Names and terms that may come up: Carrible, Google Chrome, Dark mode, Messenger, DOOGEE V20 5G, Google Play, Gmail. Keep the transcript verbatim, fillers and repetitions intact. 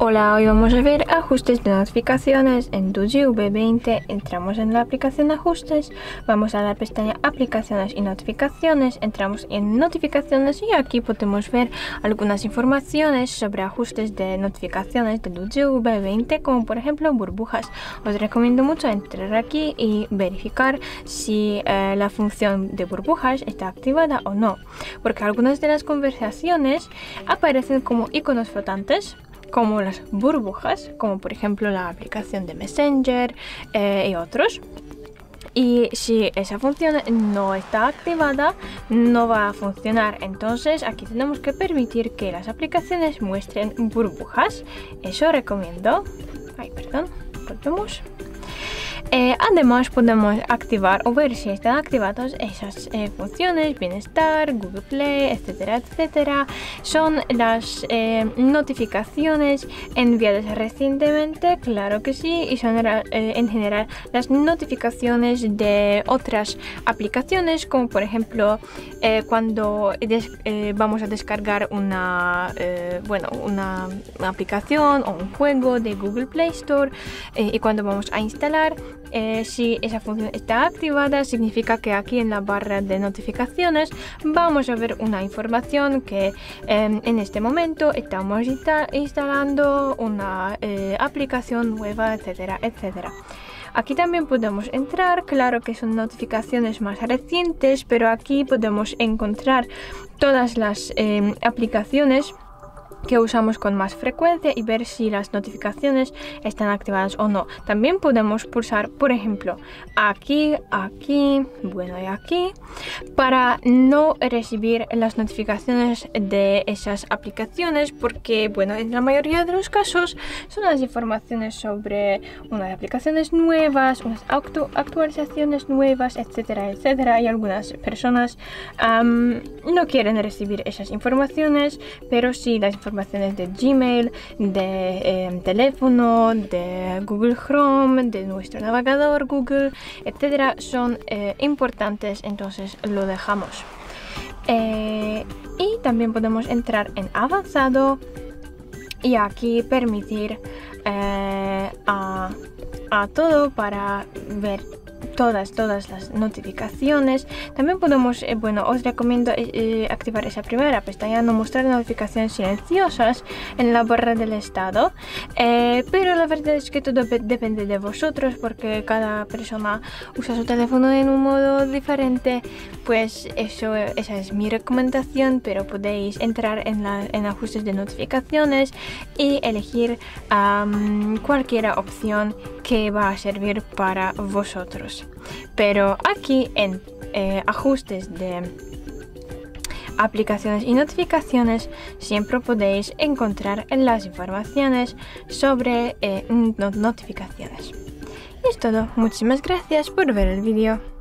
Hola, hoy vamos a ver ajustes de notificaciones en DOOGEE V veinte. Entramos en la aplicación Ajustes, vamos a la pestaña Aplicaciones y Notificaciones, entramos en Notificaciones y aquí podemos ver algunas informaciones sobre ajustes de notificaciones de DOOGEE V veinte, como por ejemplo burbujas. Os recomiendo mucho entrar aquí y verificar si eh, la función de burbujas está activada o no, porque algunas de las conversaciones aparecen como iconos flotantes, como las burbujas, como por ejemplo la aplicación de Messenger eh, y otros. Y si esa función no está activada, no va a funcionar. Entonces aquí tenemos que permitir que las aplicaciones muestren burbujas. Eso recomiendo. Ay, perdón, volvemos. Eh, además podemos activar o ver si están activadas esas eh, funciones, bienestar, Google Play, etcétera, etcétera. Son las eh, notificaciones enviadas recientemente, claro que sí, y son eh, en general las notificaciones de otras aplicaciones, como por ejemplo eh, cuando des eh, vamos a descargar una, eh, bueno, una aplicación o un juego de Google Play Store eh, y cuando vamos a instalar. Eh, si esa función está activada, significa que aquí en la barra de notificaciones vamos a ver una información que eh, en este momento estamos insta instalando una eh, aplicación nueva, etcétera, etcétera. Aquí también podemos entrar, claro que son notificaciones más recientes, pero aquí podemos encontrar todas las eh, aplicaciones que usamos con más frecuencia y ver si las notificaciones están activadas o no. También podemos pulsar, por ejemplo, aquí, aquí, bueno, y aquí, para no recibir las notificaciones de esas aplicaciones, porque, bueno, en la mayoría de los casos son las informaciones sobre unas aplicaciones nuevas, unas actualizaciones nuevas, etcétera, etcétera, y algunas personas um, no quieren recibir esas informaciones, pero si las informaciones de Gmail, de eh, teléfono, de Google Chrome, de nuestro navegador Google, etcétera, son eh, importantes, entonces lo dejamos. Eh, y también podemos entrar en avanzado y aquí permitir eh, a, a todo para ver todas todas las notificaciones. También podemos, eh, bueno, os recomiendo eh, activar esa primera pestaña, no mostrar notificaciones silenciosas en la barra del estado, eh, pero la verdad es que todo depende de vosotros, porque cada persona usa su teléfono en un modo diferente. Pues eso, esa es mi recomendación, pero podéis entrar en, la, en ajustes de notificaciones y elegir um, cualquier opción que va a servir para vosotros. Pero aquí en eh, ajustes de aplicaciones y notificaciones siempre podéis encontrar las informaciones sobre eh, notificaciones. Y es todo. Muchísimas gracias por ver el vídeo.